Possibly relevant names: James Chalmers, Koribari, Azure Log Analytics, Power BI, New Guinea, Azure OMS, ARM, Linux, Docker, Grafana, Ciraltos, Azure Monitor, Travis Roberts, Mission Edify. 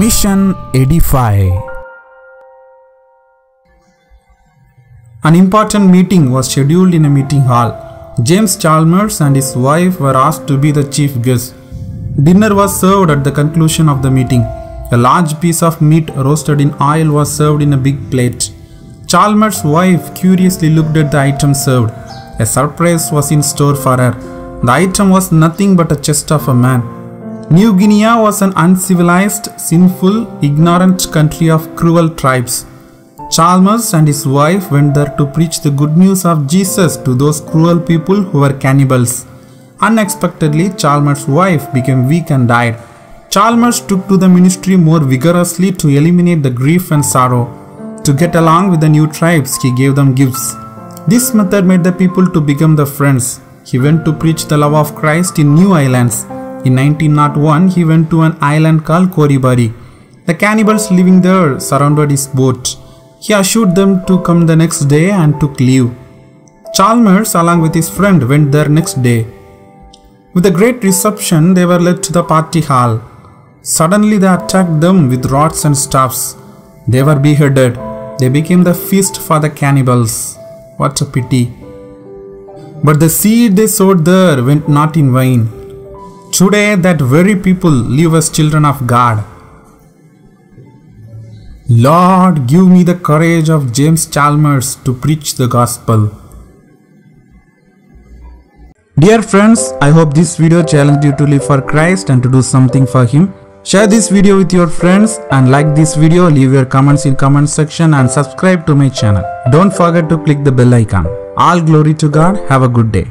Mission Edify. An important meeting was scheduled in a meeting hall. James Chalmers and his wife were asked to be the chief guests. Dinner was served at the conclusion of the meeting. A large piece of meat roasted in oil was served in a big plate. Chalmers' wife curiously looked at the item served. A surprise was in store for her. The item was nothing but a chest of a man. New Guinea was an uncivilized, sinful, ignorant country of cruel tribes. Chalmers and his wife went there to preach the good news of Jesus to those cruel people who were cannibals. Unexpectedly, Chalmers' wife became weak and died. Chalmers took to the ministry more vigorously to eliminate the grief and sorrow. To get along with the new tribes, he gave them gifts. This method made the people to become the friends. He went to preach the love of Christ in new islands. In 1901, he went to an island called Koribari. The cannibals living there surrounded his boat. He assured them to come the next day and took leave. Chalmers, along with his friend, went there next day. With a great reception, they were led to the party hall. Suddenly, they attacked them with rods and staffs. They were beheaded. They became the feast for the cannibals. What a pity! But the seed they sowed there went not in vain. Today, that very people live as children of God. Lord, give me the courage of James Chalmers to preach the gospel. Dear friends, I hope this video challenged you to live for Christ and to do something for Him. Share this video with your friends and like this video, leave your comments in comment section and subscribe to my channel. Don't forget to click the bell icon. All glory to God. Have a good day.